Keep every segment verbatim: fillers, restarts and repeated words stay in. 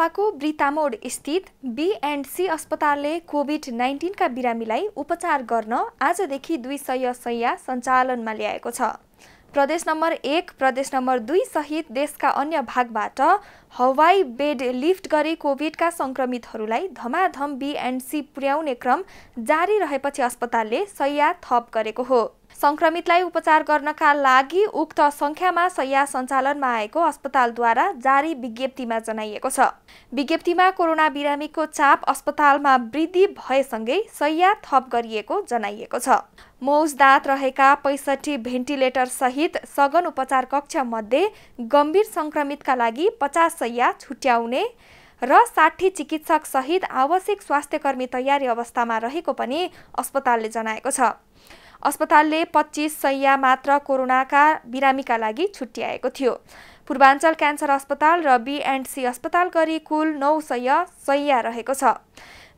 झापाको बिर्तामोड स्थित बिएण्डसी अस्पतालले कोभिड उन्नाइस का बिरामीलाई उपचार गर्न आजदेखि दुई सय शैय्या सञ्चालनमा ल्याएको छ। प्रदेश नम्बर एक, प्रदेश नम्बर दुई सहित देशका अन्य भागबाट हवाई बेड लिफ्ट गरी कोभिडका संक्रमितहरूलाई धमाधम बिएण्डसी पुर्याउने क्रम जारी रहेपछि अस्पतालले शैय्या थप गरेको हो। संक्रमितलाई उपचार गर्नका लागि उक्त संख्यामा शैय्या सञ्चालनमा आएको अस्पतालद्वारा जारी विज्ञप्तिमा जनाइएको छ। विज्ञप्तिमा कोरोना बिरामीको चाप अस्पतालमा वृद्धि भएसँगै शैय्या थप गरिएको जनाइएको छ। मौजदात रहेका पैंसठी भेन्टिलेटर सहित सघन उपचार कक्ष मध्ये गम्भीर संक्रमितका लागि पचास शैय्या छुट्याउने र साठी चिकित्सक सहित आवश्यक स्वास्थ्यकर्मी तयारी अवस्थामा रहेको पनि अस्पतालले जनाएको छ। अस्पतालले पच्चीस शैय्या मात्र कोरोनाका बिरामीका लागि छुट्याएको थियो। पूर्वाञ्चल क्यान्सर अस्पताल र बिएण्डसी अस्पताल गरी कुल नौ सय शैय्या रहेको छ।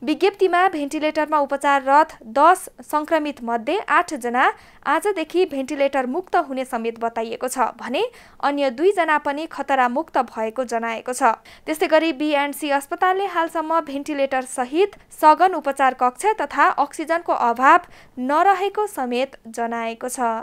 विज्ञप्तिमा भेन्टिलेटरमा उपचाररत दस संक्रमित मध्ये आठ जना आजदेखि भेन्टिलेटर मुक्त हुने समेत बताइएको छ भने अन्य दुई जना पनि खतरा मुक्त भएको जनाएको छ। त्यसै गरी बिएण्डसी अस्पतालले हालसम्म भेन्टिलेटर सहित सघन उपचार कक्ष तथा अक्सिजनको अभाव नरहेको समेत जनाएको छ।